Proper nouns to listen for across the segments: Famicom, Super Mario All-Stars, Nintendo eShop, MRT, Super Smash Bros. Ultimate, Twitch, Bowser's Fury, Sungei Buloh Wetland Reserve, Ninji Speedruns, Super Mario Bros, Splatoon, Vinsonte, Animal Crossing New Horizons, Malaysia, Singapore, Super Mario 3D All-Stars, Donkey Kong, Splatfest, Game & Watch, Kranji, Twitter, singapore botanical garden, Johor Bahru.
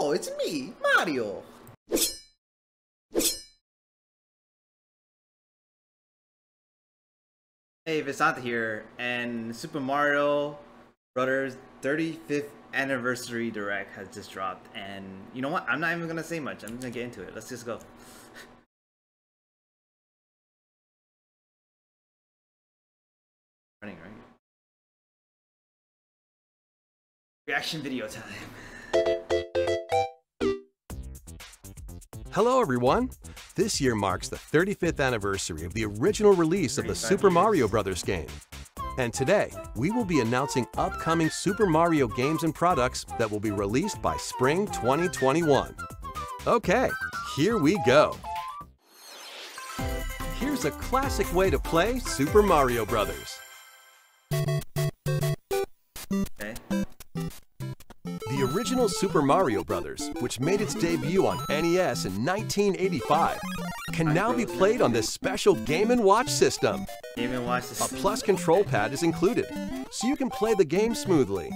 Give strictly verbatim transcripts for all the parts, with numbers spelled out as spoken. Hello, it's me, Mario! Hey, Vinsonte here, and Super Mario Bros. thirty-fifth Anniversary Direct has just dropped, and you know what? I'm not even gonna say much, I'm just gonna get into it. Let's just go. Running, right? Reaction video time. Hello everyone! This year marks the thirty-fifth anniversary of the original release of the Super Mario Bros. Game. And today, we will be announcing upcoming Super Mario games and products that will be released by spring twenty twenty-one. Okay, here we go! Here's a classic way to play Super Mario Bros. The original Super Mario Bros., which made its debut on N E S in nineteen eighty-five, can now be played on this special Game and Watch system. Game and Watch system. A plus control pad is included, so you can play the game smoothly.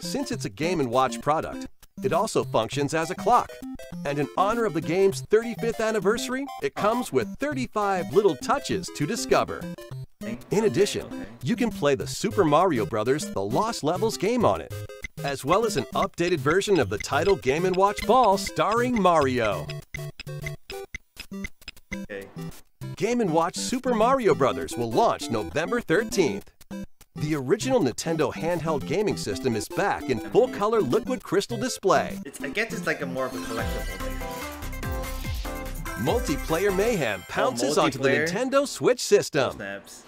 Since it's a Game and Watch product, it also functions as a clock. And in honor of the game's thirty-fifth anniversary, it comes with thirty-five little touches to discover. In addition, you can play the Super Mario Bros. The Lost Levels game on it, as well as an updated version of the title Game and Watch Ball starring Mario. Okay. Game and Watch Super Mario Bros. Will launch November thirteenth. The original Nintendo handheld gaming system is back in full-color liquid crystal display. It's, I guess it's like a more of a collectible thing. Multiplayer mayhem pounces oh, multiplayer? onto the Nintendo Switch system. Oh, snaps.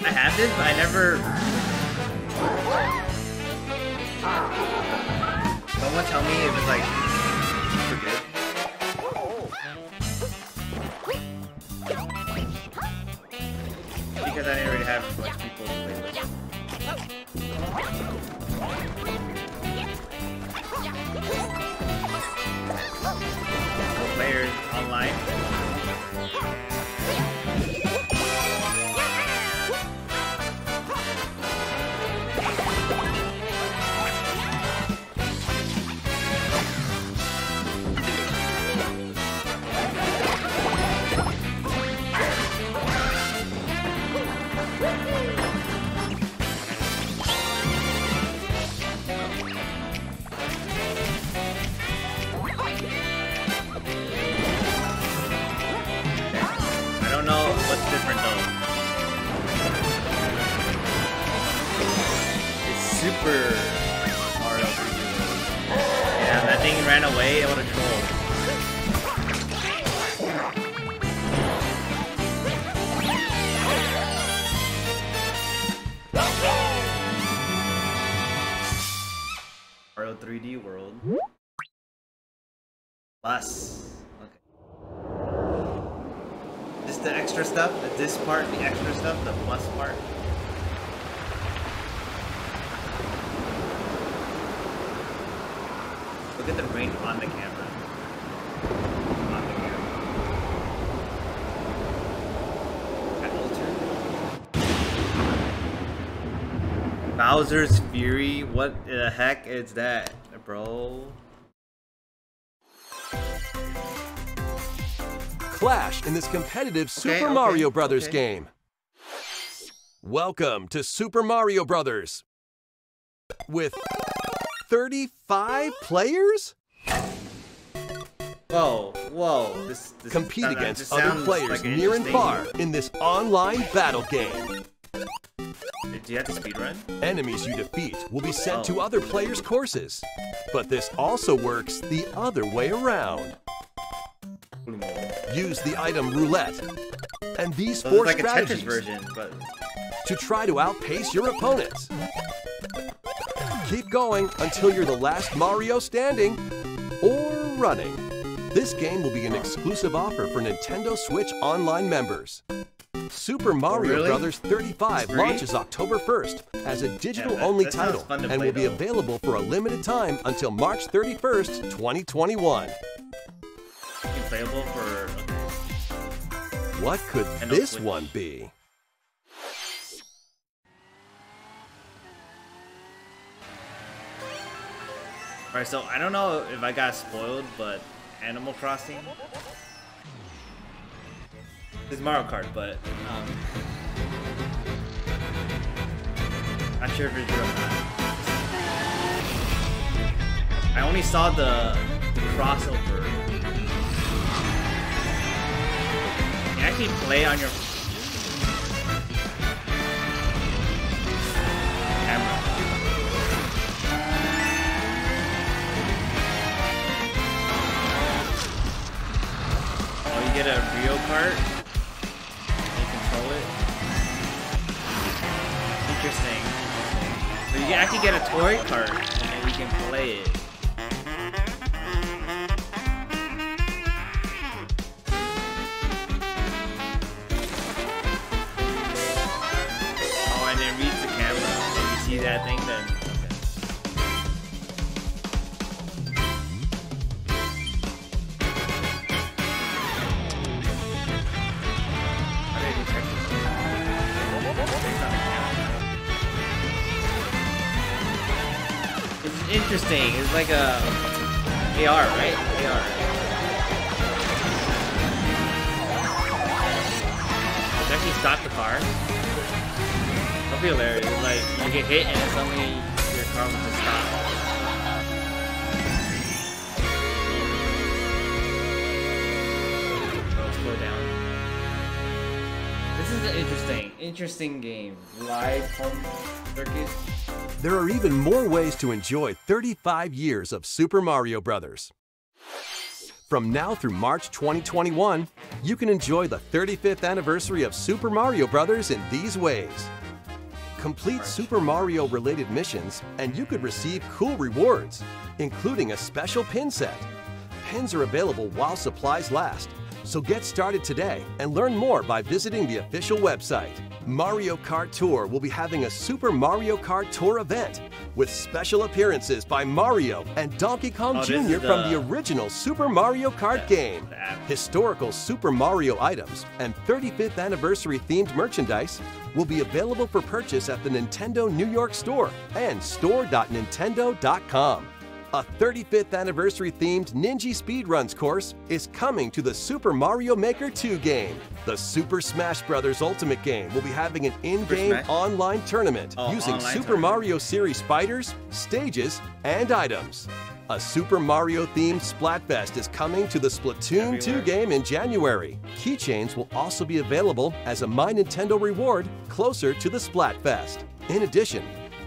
I have this, but I never... Someone tell me if it's like... forget. Because I didn't really have much people to play with. Players online. three D world. Plus. Okay. This the extra stuff? The this part, the extra stuff, the plus part. Look at the ring on the camera. On the camera. At alter. Bowser's Fury? What the heck is that? Bro. Clash in this competitive okay, Super okay, Mario Bros. Okay. game. Welcome to Super Mario Bros. With thirty-five players? Whoa, whoa. This, this Compete is, against other players like an near and far in this online battle game. Do you have to speedrun? Enemies you defeat will be sent oh. to other players' courses, but this also works the other way around. Use the item roulette and these so four like strategies a version, but... to try to outpace your opponents. Keep going until you're the last Mario standing or running. This game will be an exclusive offer for Nintendo Switch Online members. Super Mario really? Bros. thirty-five launches October first as a digital-only yeah, title and will be though. available for a limited time until March thirty-first, twenty twenty-one. Playable for... Okay. What could and this one be? Alright, so I don't know if I got spoiled, but Animal Crossing. It's Mario Kart, but um, I'm sure if it's real or not. I only saw the, the crossover. You actually play on your camera. Oh, you get a real cart? You control it? Interesting. So you can actually get a toy cart and then you can play it. Oh, and it reads the camera. If you see that thing, then... Interesting, it's like a A R, right? A R. It's actually stop the car. That'd be hilarious. Like, you get hit and suddenly your car will just stop. Oh, slow down. This is an interesting, interesting game. Live home circuit. There are even more ways to enjoy thirty-five years of Super Mario Bros. From now through March twenty twenty-one, you can enjoy the thirty-fifth anniversary of Super Mario Bros. In these ways. Complete Super Mario-related missions, and you could receive cool rewards, including a special pin set. Pins are available while supplies last, so get started today and learn more by visiting the official website. Mario Kart Tour will be having a Super Mario Kart Tour event with special appearances by Mario and Donkey Kong oh, Junior The... from the original Super Mario Kart That's game. That. Historical Super Mario items and thirty-fifth anniversary themed merchandise will be available for purchase at the Nintendo New York store and store dot nintendo dot com. A thirty-fifth anniversary themed Ninji Speedruns course is coming to the Super Mario Maker two game. The Super Smash Bros. Ultimate game will be having an in-game online tournament oh, using online Super tournament. Mario series spiders, stages, and items. A Super Mario themed Splatfest is coming to the Splatoon Everywhere. two game in January. Keychains will also be available as a My Nintendo reward closer to the Splatfest. In addition,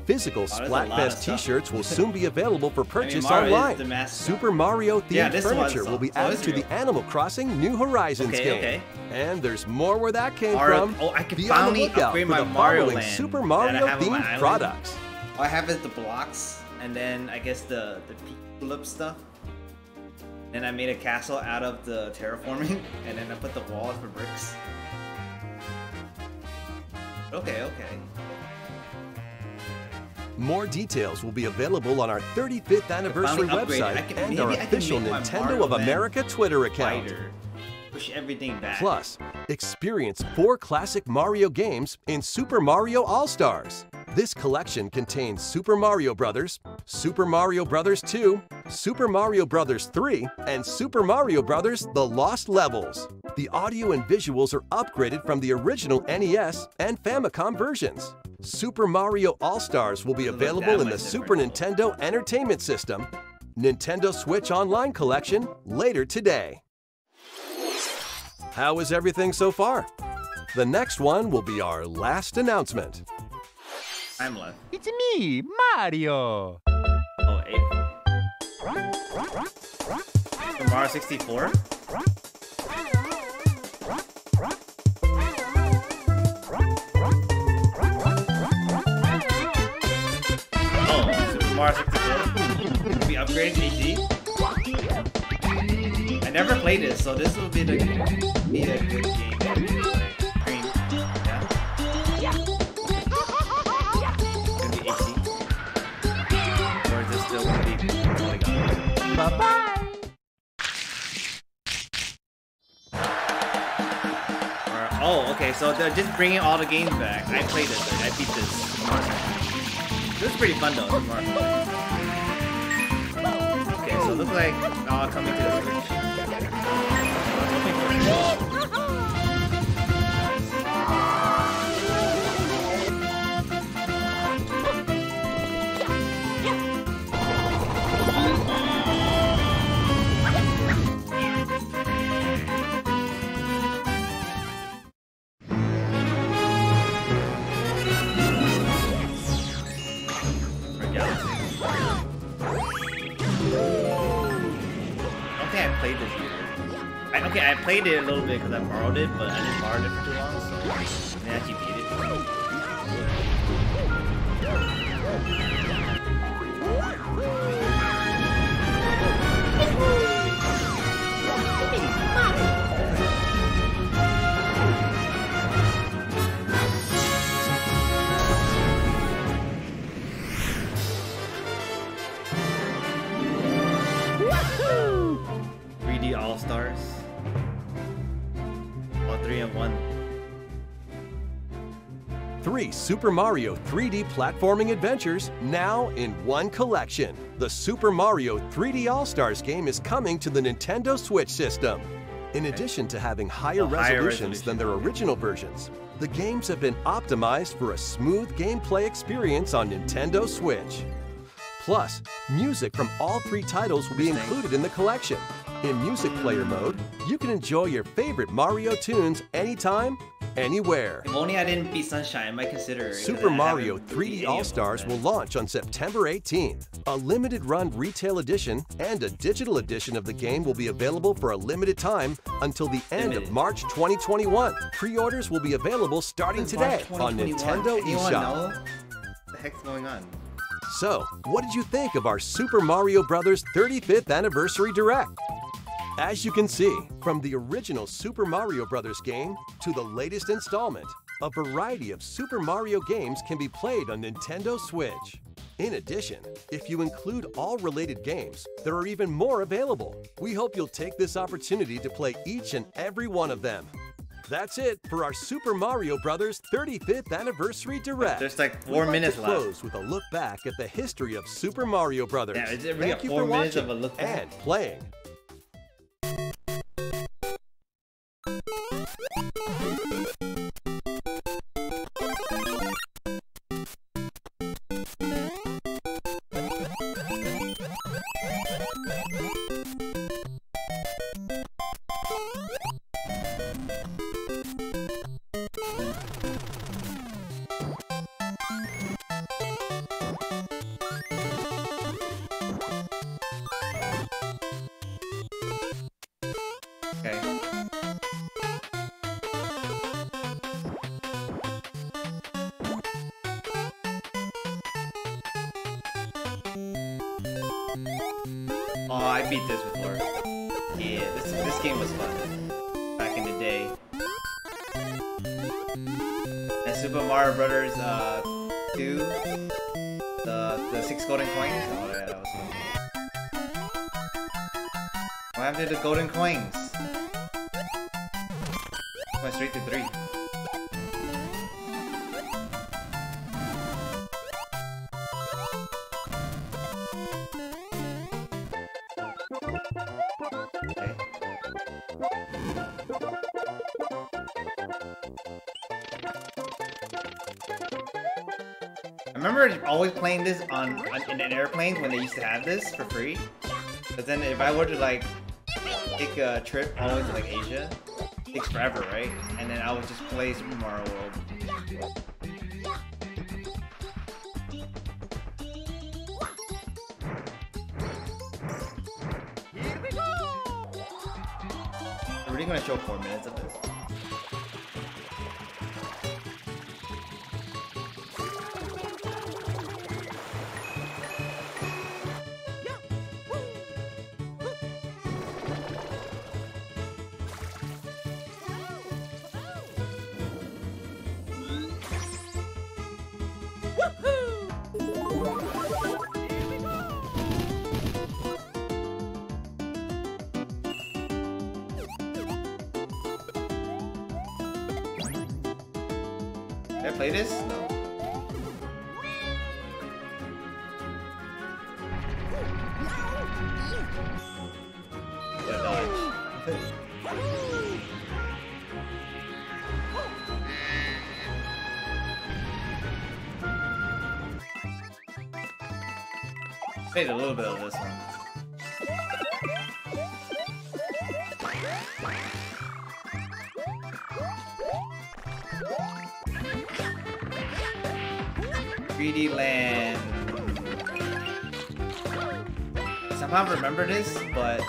physical oh, Splatfest t-shirts will soon be available for purchase I mean, online. Super Mario-themed yeah, furniture will be added oh, to real. the Animal Crossing New Horizons okay, game. Okay. And there's more where that came Our, from. Oh, I can be finally on the lookout for the Mario following Land Super Mario-themed products. All I have is the blocks, and then I guess the, the flip stuff. And I made a castle out of the terraforming, and then I put the walls for bricks. Okay, okay. More details will be available on our thirty-fifth anniversary website can, and our official Nintendo of America Twitter account. Fighter. Push everything back. Plus, experience four classic Mario games in Super Mario All-Stars. This collection contains Super Mario Bros., Super Mario Bros. two, Super Mario Bros. three, and Super Mario Bros. The Lost Levels. The audio and visuals are upgraded from the original N E S and Famicom versions. Super Mario All-Stars will be available in the Super Nintendo Entertainment System, Nintendo Switch Online Collection later today. How is everything so far? The next one will be our last announcement. I'm left. It's me, Mario. Oh, eight. From Mario sixty-four? We upgrade H D. I never played this, so this will be the be a good game. Green. Yeah. Gonna be H D. Or is this still gonna be? Oh my god. Bye bye. Or, oh, okay. So they're just bringing all the games back. I played this. Like, I beat this. This is pretty fun though. This Mario. look like all coming to the Switch. I played it a little bit because I borrowed it, but I didn't borrow it for too long, so I actually beat it. three D All-Stars. three in one. Three Super Mario three D platforming adventures now in one collection. The Super Mario three D All-Stars game is coming to the Nintendo Switch system. In addition to having higher oh, resolutions higher resolution. than their original versions, the games have been optimized for a smooth gameplay experience on Nintendo Switch. Plus, music from all three titles will be included in the collection. In Music Player mode, you can enjoy your favorite Mario tunes anytime, anywhere. If only I didn't beat Sunshine, I might consider it. Super Mario three D All-Stars will launch on September eighteenth. A limited run retail edition and a digital edition of the game will be available for a limited time until the end of March twenty twenty-one. Pre-orders will be available starting today on Nintendo eShop. What the heck's going on? So, what did you think of our Super Mario Bros. thirty-fifth Anniversary Direct? As you can see, from the original Super Mario Bros. Game to the latest installment, a variety of Super Mario games can be played on Nintendo Switch. In addition, if you include all related games, there are even more available. We hope you'll take this opportunity to play each and every one of them. That's it for our Super Mario Bros. thirty-fifth Anniversary Direct. There's like four like minutes to left. Close with a look back at the history of Super Mario Bros. Yeah, really Thank you for watching and playing. Playing this on, on in an airplane when they used to have this for free, but then if I were to like take a trip all the way to like Asia, it takes forever, right? And then I would just play Super Mario World. Here we go! I'm really gonna show four minutes of this. Yeah, dodge. Made a little bit of this one. three D Land. I somehow remember this, but is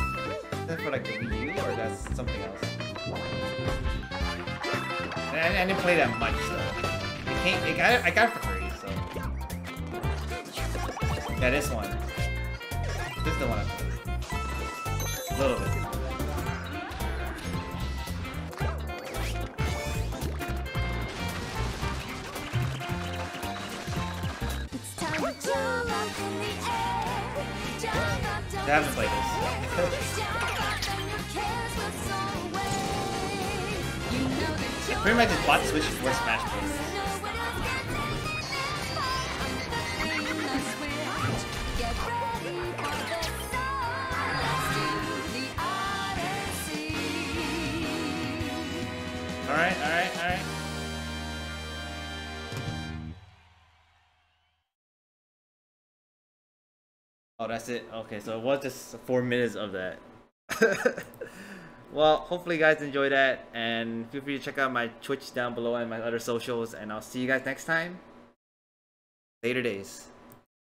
that for like the Wii U or that's something else? I, I didn't play that much though. It came, it got it, I got it for free, so. Yeah, this one. This is the one I played. A little bit. It's time to jump up in the air. Jump up, jump up. I haven't played this. Pretty much just bought the Switch for Smash Bros. Alright, alright, alright. Oh, that's it. Okay, so it was just four minutes of that. Well, hopefully you guys enjoyed that, and feel free to check out my Twitch down below and my other socials, and I'll see you guys next time. Later days.